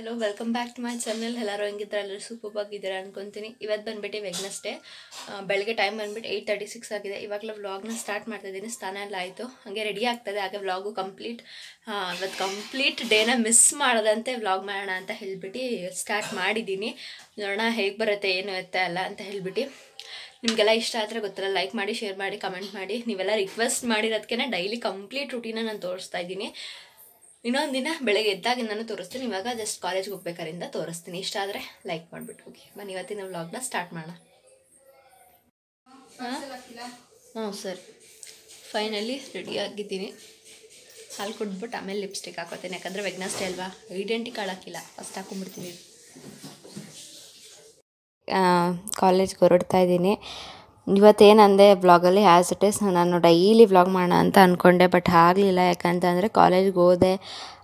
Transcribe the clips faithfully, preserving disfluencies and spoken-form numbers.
Hello welcome back to my channel. ಎಲ್ಲರೂ ಹೆಂಗಿದ್ರೆ ಎಲ್ಲರೂ ಸೂಪರ್ವಾಗಿದ್ದೀರಾ ಅನ್ಕೊತೀನಿ. ಇವತ್ತು ಬಂದುಬಿಟ್ಟು ವೆಗ್ನಸ್ಡೇ ಬೆಳಗ್ಗೆ ಟೈಮ್ ಬಂದುಬಿಟ್ಟು ಏಯ್ಟ್ ತರ್ಟಿ ಸಿಕ್ಸ್ ಆಗಿದೆ. ಇವಾಗಲೇ ವ್ಲಾಗ್ನ ಸ್ಟಾರ್ಟ್ ಮಾಡ್ತಾಯಿದ್ದೀನಿ. ಸ್ನಾನ ಎಲ್ಲ ಆಯಿತು, ಹಾಗೆ ರೆಡಿ ಆಗ್ತದೆ. ಹಾಗೆ ವ್ಲಾಗು ಕಂಪ್ಲೀಟ್ ಇವತ್ತು ಕಂಪ್ಲೀಟ್ ಡೇನ ಮಿಸ್ ಮಾಡದಂತೆ ವ್ಲಾಗ್ ಮಾಡೋಣ ಅಂತ ಹೇಳಿಬಿಟ್ಟು ಸ್ಟಾರ್ಟ್ ಮಾಡಿದ್ದೀನಿ. ನೋಡೋಣ ಹೇಗೆ ಬರುತ್ತೆ ಏನು ಎತ್ತ ಅಲ್ಲ ಅಂತ ಹೇಳಿಬಿಟ್ಟು. ನಿಮಗೆಲ್ಲ ಇಷ್ಟ ಆದರೆ ಗೊತ್ತಿಲ್ಲ, ಲೈಕ್ ಮಾಡಿ, ಶೇರ್ ಮಾಡಿ, ಕಮೆಂಟ್ ಮಾಡಿ. ನೀವೆಲ್ಲ ರಿಕ್ವೆಸ್ಟ್ ಮಾಡಿರೋದಕ್ಕೆ ಡೈಲಿ ಕಂಪ್ಲೀಟ್ ರುಟೀನ ನಾನು ತೋರಿಸ್ತಾ ಇದ್ದೀನಿ. ಇನ್ನೊಂದು ದಿನ ಬೆಳಗ್ಗೆ ಎದ್ದಾಗ ನಾನು ತೋರಿಸ್ತೀನಿ. ಇವಾಗ ಜಸ್ಟ್ ಕಾಲೇಜ್ಗೆ ಹೋಗ್ಬೇಕಾರಿಂದ ತೋರಿಸ್ತೀನಿ. ಇಷ್ಟ ಆದರೆ ಲೈಕ್ ಮಾಡಿಬಿಟ್ಟು ಹೋಗಿ ಬನ್ನಿ. ಇವತ್ತಿನ ವ್ಲಾಗ್ನ ಸ್ಟಾರ್ಟ್ ಮಾಡೋಣ. ಹ್ಞೂ ಸರ್, ಫೈನಲಿ ರೆಡಿಯಾಗಿದ್ದೀನಿ. ಹಾಲು ಕುಡಿದ್ಬಿಟ್ಟು ಆಮೇಲೆ ಲಿಪ್ಸ್ಟಿಕ್ ಹಾಕೋತೀನಿ. ಯಾಕಂದರೆ ವೆಗ್ನಸ್ಡೇ ಅಲ್ವಾ, ಐಡೆಂಟಿಕ್ ಹಾಳಾಕಿಲ್ಲ, ಫಸ್ಟ್ ಹಾಕೊಂಡ್ಬಿಡ್ತೀನಿ. ಕಾಲೇಜ್ಗೆ ಹೊರಡ್ತಾ ಇದ್ದೀನಿ. ಇವತ್ತೇನಂದೆ ವ್ಲಾಗಲ್ಲಿ ಆ್ಯಸ್ ಇಟ್ ಈಸ್ ನಾನು ಡೈಲಿ ವ್ಲಾಗ್ ಮಾಡೋಣ ಅಂತ ಅಂದ್ಕೊಂಡೆ, ಬಟ್ ಆಗಲಿಲ್ಲ. ಯಾಕಂತಂದರೆ ಕಾಲೇಜ್ಗೆ ಹೋದೆ,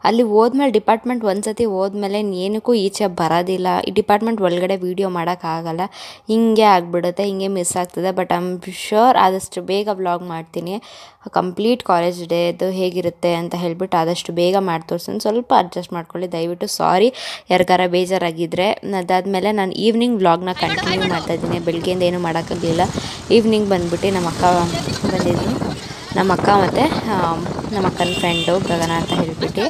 ಅಲ್ಲಿ ಹೋದ್ಮೇಲೆ ಡಿಪಾರ್ಟ್ಮೆಂಟ್ ಒಂದು ಸತಿ ಹೋದ್ಮೇಲೆ ಏನಕ್ಕೂ ಈಚೆ ಬರೋದಿಲ್ಲ. ಈ ಡಿಪಾರ್ಟ್ಮೆಂಟ್ ಒಳಗಡೆ ವೀಡಿಯೋ ಮಾಡೋಕ್ಕಾಗಲ್ಲ, ಹಿಂಗೆ ಆಗಿಬಿಡುತ್ತೆ, ಹಿಂಗೆ ಮಿಸ್ ಆಗ್ತದೆ. ಬಟ್ ಐ ಆಮ್ ಶ್ಯೂರ್ ಆದಷ್ಟು ಬೇಗ ವ್ಲಾಗ್ ಮಾಡ್ತೀನಿ. ಕಂಪ್ಲೀಟ್ ಕಾಲೇಜ್ ಡೇದು ಹೇಗಿರುತ್ತೆ ಅಂತ ಹೇಳಿಬಿಟ್ಟು ಆದಷ್ಟು ಬೇಗ ಮಾಡಿ ತೋರಿಸ್ತೀನಿ. ಸ್ವಲ್ಪ ಅಡ್ಜಸ್ಟ್ ಮಾಡ್ಕೊಳ್ಳಿ ದಯವಿಟ್ಟು, ಸಾರಿ ಯಾರಿಗಾರ ಬೇಜಾರಾಗಿದ್ದರೆ. ಅದಾದಮೇಲೆ ನಾನು ಈವ್ನಿಂಗ್ ವ್ಲಾಗ್ನ ಕಂಟಿನ್ಯೂ ಮಾಡ್ತಾಯಿದ್ದೀನಿ. ಬೆಳಗ್ಗೆಯಿಂದ ಏನೂ ಮಾಡೋಕ್ಕಾಗಲಿಲ್ಲ. ಈವ್ನಿಂಗ್ ಬಂದುಬಿಟ್ಟು ನಮ್ಮ ಅಕ್ಕ ಬಂದಿದ್ದರು, ನಮ್ಮ ಅಕ್ಕ ಮತ್ತು ನಮ್ಮ ಅಕ್ಕನ ಫ್ರೆಂಡು ಗಗನ ಅಂತ ಹೇಳಿಬಿಟ್ಟು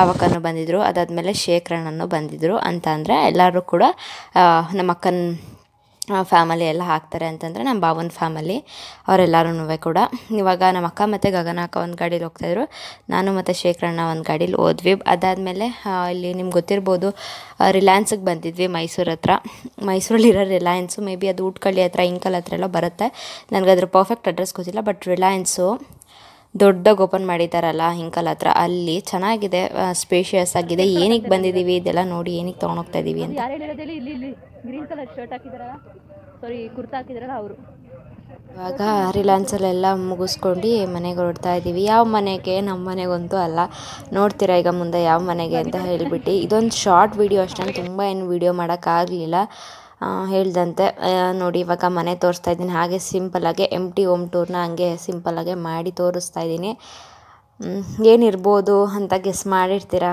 ಆವಕ್ಕನೂ ಬಂದಿದ್ದರು. ಅದಾದಮೇಲೆ ಶೇಖರಣ್ಣನೂ ಬಂದಿದ್ದರು. ಅಂತ ಅಂದರೆ ಎಲ್ಲರೂ ಕೂಡ ನಮ್ಮ ಅಕ್ಕನ ಫ್ಯಾಮಲಿ ಎಲ್ಲ ಹಾಕ್ತಾರೆ. ಅಂತಂದರೆ ನಮ್ಮ ಭಾವನ ಫ್ಯಾಮಲಿ ಅವರೆಲ್ಲರೂ ಕೂಡ. ಇವಾಗ ನಮ್ಮ ಅಕ್ಕ ಮತ್ತು ಗಗನ ಅಕ್ಕ ಒಂದು ಗಾಡೀಲಿ ಹೋಗ್ತಾಯಿದ್ರು, ನಾನು ಮತ್ತು ಶೇಖರಣ್ಣ ಒಂದು ಗಾಡೀಲಿ ಹೋದ್ವಿ. ಅದಾದಮೇಲೆ ಇಲ್ಲಿ ನಿಮ್ಗೆ ಗೊತ್ತಿರ್ಬೋದು, ರಿಲಯನ್ಸಿಗೆ ಬಂದಿದ್ವಿ ಮೈಸೂರು ಹತ್ರ. ಮೈಸೂರಲ್ಲಿರೋ ರಿಲಯನ್ಸು ಮೇ ಬಿ ಅದು ಊಟ್ಕಳ್ಳಿ ಹತ್ರ ಇಂಕಲ್ ಹತ್ರ ಎಲ್ಲ ಬರುತ್ತೆ. ನನಗದ್ರ ಪರ್ಫೆಕ್ಟ್ ಅಡ್ರೆಸ್ ಗೊತ್ತಿಲ್ಲ, ಬಟ್ ರಿಲಯನ್ಸು ದೊಡ್ಡದಾಗಿ ಓಪನ್ ಮಾಡಿದ್ದಾರಲ್ಲ ಇಂಕಲ್ ಹತ್ರ, ಅಲ್ಲಿ ಚೆನ್ನಾಗಿದೆ, ಸ್ಪೇಷಿಯಸ್ ಆಗಿದೆ. ಏನಕ್ಕೆ ಬಂದಿದ್ದೀವಿ ಇದೆಲ್ಲ ನೋಡಿ, ಏನಕ್ಕೆ ತೊಗೊಂಡೋಗ್ತಾ ಇದ್ದೀವಿ ಅಂತ. ಗ್ರೀನ್ ಕಲರ್ ಶರ್ಟ್ ಹಾಕಿದಾರಲ್ಲ, ಸಾರಿ ಕುರ್ತಾ ಹಾಕಿದಾರಲ್ಲ ಅವರು. ಇವಾಗ ರಿಲಯನ್ಸಲ್ಲೆಲ್ಲ ಮುಗಿಸ್ಕೊಂಡು ಮನೆಗೆ ಹೊರಡ್ತಾ ಇದ್ದೀವಿ. ಯಾವ ಮನೆಗೆ, ನಮ್ಮ ಮನೆಗಂತೂ ಅಲ್ಲ, ನೋಡ್ತೀರಾ ಈಗ ಮುಂದೆ ಯಾವ ಮನೆಗೆ ಅಂತ ಹೇಳಿಬಿಟ್ಟು. ಇದೊಂದು ಶಾರ್ಟ್ ವೀಡಿಯೋ ಅಷ್ಟೇ, ತುಂಬ ಏನು ವೀಡಿಯೋ ಮಾಡೋಕ್ಕಾಗಲಿಲ್ಲ. ಹೇಳ್ದಂತೆ ನೋಡಿ ಇವಾಗ ಮನೆ ತೋರಿಸ್ತಾ ಇದ್ದೀನಿ. ಹಾಗೆ ಸಿಂಪಲ್ಲಾಗೆ ಎಮ್ ಟಿ ಹೋಮ್ ಟೂರ್ನ ಹಂಗೆ ಸಿಂಪಲ್ಲಾಗೆ ಮಾಡಿ ತೋರಿಸ್ತಾ ಇದ್ದೀನಿ. ಏನಿರ್ಬೋದು ಅಂತ ಗೆಸ್ ಮಾಡಿರ್ತೀರಾ.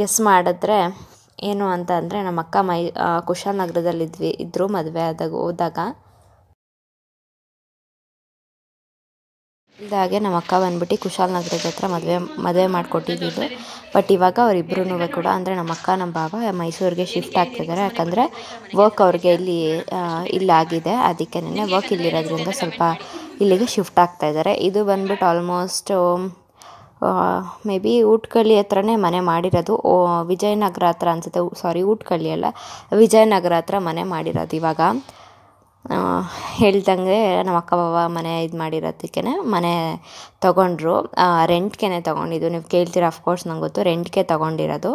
ಗೆಸ್ ಮಾಡಿದ್ರೆ ಏನು ಅಂತ ಅಂದರೆ, ನಮ್ಮ ಅಕ್ಕ ಮೈ ಕುಶಾಲನಗರದಲ್ಲಿದ್ವಿ ಇದ್ದರು ಮದುವೆ ಆದಾಗ ಹೋದಾಗ. ಇದಾಗೆ ನಮ್ಮ ಅಕ್ಕ ಬಂದ್ಬಿಟ್ಟು ಕುಶಾಲನಗರದ ಹತ್ರ ಮದುವೆ ಮದುವೆ ಮಾಡಿಕೊಟ್ಟಿದ್ದು. ಬಟ್ ಇವಾಗ ಅವರಿಬ್ಬರೂ ಕೂಡ ಅಂದರೆ ನಮ್ಮ ಅಕ್ಕ ನಮ್ಮ ಬಾವ ಮೈಸೂರಿಗೆ ಶಿಫ್ಟ್ ಆಗ್ತಿದ್ದಾರೆ. ಯಾಕಂದರೆ ವರ್ಕ್ ಅವ್ರಿಗೆ ಇಲ್ಲಿ ಇಲ್ಲಾಗಿದೆ, ಅದಕ್ಕೆ ನೆನ್ನೆ ವರ್ಕ್ ಇಲ್ಲಿರೋದ್ರಿಂದ ಸ್ವಲ್ಪ ಇಲ್ಲಿಗೆ ಶಿಫ್ಟ್ ಆಗ್ತಾಯಿದ್ದಾರೆ. ಇದು ಬಂದ್ಬಿಟ್ಟು ಆಲ್ಮೋಸ್ಟ್ ಮೇ ಬಿ ಊಟ್ಕಳ್ಳಿ ಹತ್ರನೇ ಮನೆ ಮಾಡಿರೋದು, ವಿಜಯನಗರ ಹತ್ರ ಅನಿಸುತ್ತೆ. ಸಾರಿ ಊಟ್ಕಳ್ಳಿ ಅಲ್ಲ, ವಿಜಯನಗರ ಹತ್ರ ಮನೆ ಮಾಡಿರೋದು. ಇವಾಗ ಹೇಳ್ದಂಗೆ ನಮ್ಮ ಅಕ್ಕ ಬಾವ ಮನೆ ಇದು ಮಾಡಿರೋದಕ್ಕೇ ಮನೆ ತೊಗೊಂಡ್ರು, ರೆಂಟ್ಗೆ ತೊಗೊಂಡಿದ್ದು. ನೀವು ಕೇಳ್ತೀರ, ಅಫ್ಕೋರ್ಸ್ ನಂಗೆ ಗೊತ್ತು, ರೆಂಟ್ಗೆ ತೊಗೊಂಡಿರೋದು.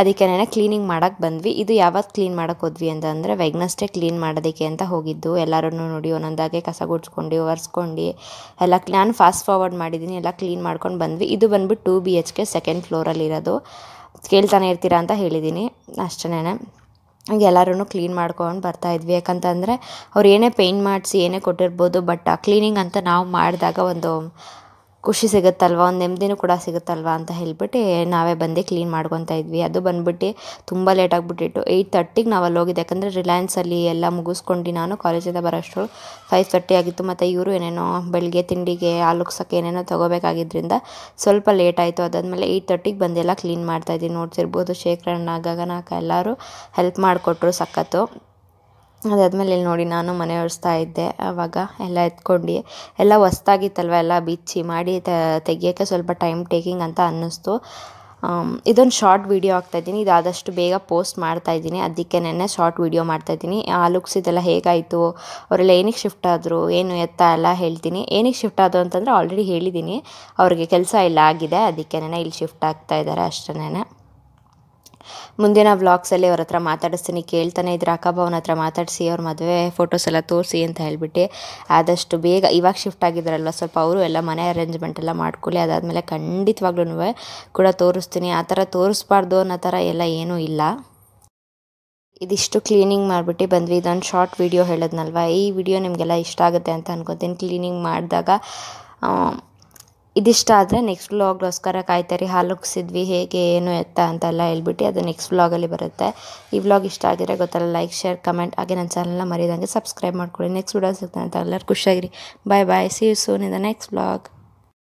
ಅದಕ್ಕೇನೆ ಕ್ಲೀನಿಂಗ್ ಮಾಡೋಕ್ಕೆ ಬಂದ್ವಿ. ಇದು ಯಾವತ್ತು ಕ್ಲೀನ್ ಮಾಡೋಕ್ಕೆ ಹೋದ್ವಿ ಅಂತಂದರೆ ವೆಗ್ನಸ್ಡೇ ಕ್ಲೀನ್ ಮಾಡೋದಕ್ಕೆ ಅಂತ ಹೋಗಿದ್ದು. ಎಲ್ಲರೂ ನೋಡಿ ಒಂದೊಂದಾಗೆ ಕಸ ಗುಡ್ಸ್ಕೊಂಡು ಒರೆಸ್ಕೊಂಡು ಎಲ್ಲ ನಾನು ಫಾಸ್ಟ್ ಫಾರ್ವರ್ಡ್ ಮಾಡಿದ್ದೀನಿ, ಎಲ್ಲ ಕ್ಲೀನ್ ಮಾಡ್ಕೊಂಡು ಬಂದ್ವಿ. ಇದು ಬಂದ್ಬಿಟ್ಟು two B H K second ಫ್ಲೋರಲ್ಲಿರೋದು. ಕೇಳ್ತಾನೆ ಇರ್ತೀರಾ ಅಂತ ಹೇಳಿದ್ದೀನಿ ಅಷ್ಟೇನೆ. ಹಂಗೆ ಎಲ್ಲರೂ ಕ್ಲೀನ್ ಮಾಡ್ಕೊಂಡು ಬರ್ತಾಯಿದ್ವಿ. ಯಾಕಂತಂದರೆ ಅವ್ರು ಏನೇ ಪೇಂಟ್ ಮಾಡಿಸಿ ಏನೇ ಕೊಟ್ಟಿರ್ಬೋದು, ಬಟ್ ಆ ಕ್ಲೀನಿಂಗ್ ಅಂತ ನಾವು ಮಾಡಿದಾಗ ಒಂದು ಖುಷಿ ಸಿಗುತ್ತಲ್ವ, ಒಂದು ನೆಮ್ಮದಿನೂ ಕೂಡ ಸಿಗುತ್ತಲ್ವ ಅಂತ ಹೇಳಿಬಿಟ್ಟು ನಾವೇ ಬಂದು ಕ್ಲೀನ್ ಮಾಡ್ಕೊತಾ ಇದ್ವಿ. ಅದು ಬಂದ್ಬಿಟ್ಟು ತುಂಬ ಲೇಟ್ ಆಗಿಬಿಟ್ಟಿತ್ತು. ಏಯ್ಟ್ ತರ್ಟಿಗೆ ನಾವು ಅಲ್ಲಿ ಹೋಗಿದ್ದೆ. ಯಾಕಂದರೆ ರಿಲಯನ್ಸಲ್ಲಿ ಎಲ್ಲ ಮುಗಿಸ್ಕೊಂಡು ನಾನು ಕಾಲೇಜಿಂದ ಬರೋಷ್ಟು ಫೈವ್ ತರ್ಟಿ ಆಗಿತ್ತು. ಮತ್ತು ಇವರು ಏನೇನೋ ಬೆಳಗ್ಗೆ ತಿಂಡಿಗೆ ಆಲುಗ್ಸೋಕ್ಕೆ ಏನೇನೋ ತೊಗೋಬೇಕಾಗಿದ್ದರಿಂದ ಸ್ವಲ್ಪ ಲೇಟ್ ಆಯಿತು. ಅದಾದಮೇಲೆ ಏಯ್ಟ್ ತರ್ಟಿಗೆ ಬಂದೆಲ್ಲ ಕ್ಲೀನ್ ಮಾಡ್ತಾಯಿದ್ದೀನಿ. ನೋಡ್ತಿರ್ಬೋದು ಶೇಖರಣ್ಣ ಗಗನ ಅಕ್ಕ ಎಲ್ಲರೂ ಹೆಲ್ಪ್ ಮಾಡಿಕೊಟ್ರು ಸಖತ್ತು. ಅದಾದಮೇಲೆ ಇಲ್ಲಿ ನೋಡಿ ನಾನು ಮನೆ ಒರೆಸ್ತಾ ಇದ್ದೆ. ಆವಾಗ ಎಲ್ಲ ಎತ್ಕೊಂಡು ಎಲ್ಲ ಹೊಸ್ತಾಗಿತ್ತಲ್ವ, ಎಲ್ಲ ಬಿಚ್ಚಿ ಮಾಡಿ ತೆಗಿಯೋಕ್ಕೆ ಸ್ವಲ್ಪ ಟೈಮ್ ಟೇಕಿಂಗ್ ಅಂತ ಅನ್ನಿಸ್ತು. ಇದೊಂದು ಶಾರ್ಟ್ ವೀಡಿಯೋ ಆಗ್ತಾಯಿದ್ದೀನಿ, ಇದು ಆದಷ್ಟು ಬೇಗ ಪೋಸ್ಟ್ ಮಾಡ್ತಾಯಿದ್ದೀನಿ. ಅದಕ್ಕೆ ನೆನ್ನೆ ಶಾರ್ಟ್ ವೀಡಿಯೋ ಮಾಡ್ತಾಯಿದ್ದೀನಿ. ಆ ಲುಕ್ಸ್ ಇದೆಲ್ಲ ಹೇಗಾಯಿತು, ಅವರೆಲ್ಲ ಏನಕ್ಕೆ ಶಿಫ್ಟ್ ಆದರು, ಏನು ಎತ್ತ ಎಲ್ಲ ಹೇಳ್ತೀನಿ. ಏನಕ್ಕೆ ಶಿಫ್ಟ್ ಆದರು ಅಂತಂದರೆ ಆಲ್ರೆಡಿ ಹೇಳಿದ್ದೀನಿ, ಅವ್ರಿಗೆ ಕೆಲಸ ಇಲ್ಲ ಆಗಿದೆ, ಅದಕ್ಕೆ ನೆನೆ ಇಲ್ಲಿ ಶಿಫ್ಟ್ ಆಗ್ತಾಯಿದ್ದಾರೆ ಅಷ್ಟೇನೆ. ಮುಂದಿನ ವ್ಲಾಗ್ಸಲ್ಲಿ ಅವ್ರ ಹತ್ರ ಮಾತಾಡಿಸ್ತೀನಿ. ಕೇಳ್ತಾನೆ ಇದ್ರೆ ಅಕ್ಕ ಬಾವನ ಹತ್ರ ಮಾತಾಡಿಸಿ ಅವ್ರ ಮದುವೆ ಫೋಟೋಸ್ ಎಲ್ಲ ತೋರಿಸಿ ಅಂತ ಹೇಳಿಬಿಟ್ಟು ಆದಷ್ಟು ಬೇಗ ಇವಾಗ ಶಿಫ್ಟ್ ಆಗಿದ್ದಾರಲ್ವ, ಸ್ವಲ್ಪ ಅವರು ಎಲ್ಲ ಮನೆ ಅರೇಂಜ್ಮೆಂಟ್ ಎಲ್ಲ ಮಾಡ್ಕೊಳ್ಳಿ. ಅದಾದಮೇಲೆ ಖಂಡಿತವಾಗ್ಲೂ ಕೂಡ ತೋರಿಸ್ತೀನಿ. ಆ ಥರ ತೋರಿಸ್ಬಾರ್ದು ಅನ್ನೋ ಥರ ಎಲ್ಲ ಏನೂ ಇಲ್ಲ. ಇದಿಷ್ಟು ಕ್ಲೀನಿಂಗ್ ಮಾಡಿಬಿಟ್ಟು ಬಂದ್ವಿ. ಇದೊಂದು ಶಾರ್ಟ್ ವೀಡಿಯೋ ಹೇಳೋದ್ನಲ್ವ, ಈ ವಿಡಿಯೋ ನಿಮಗೆಲ್ಲ ಇಷ್ಟ ಆಗುತ್ತೆ ಅಂತ ಅನ್ಕೊತೀನಿ. ಕ್ಲೀನಿಂಗ್ ಮಾಡಿದಾಗ ಇದಿಷ್ಟ ಆದರೆ ನೆಕ್ಸ್ಟ್ ವ್ಲಾಗ್ಗೋಸ್ಕರ ಕಾಯ್ತಾರಿ ಹಾಲು ಕುದಿಸಿದ್ವಿ ಹೇಗೆ ಏನು ಎತ್ತ ಅಂತೆಲ್ಲ ಹೇಳ್ಬಿಟ್ಟು ಅದು ನೆಕ್ಸ್ಟ್ ವ್ಲಾಗಲ್ಲಿ ಬರುತ್ತೆ. ಈ ವ್ಲಾಗ್ ಇಷ್ಟ ಆಗಿದ್ರೆ ಗೊತ್ತಲ್ಲ ಲೈಕ್ ಶೇರ್ ಕಮೆಂಟ್ ಹಾಗೆ ನನ್ನ ಚಾನಲ್ನ ಮರಿದಂಗೆ ಸಬ್ಸ್ಕ್ರೈಬ್ ಮಾಡ್ಕೊಳ್ಳಿ. ನೆಕ್ಸ್ಟ್ ವಿಡಿಯೋ ಸಿಗ್ತಾನೆ ಅಂತ ಎಲ್ಲರೂ ಖುಷಿಯಾಗಿರಿ. Bye bye, see you soon in the next vlog.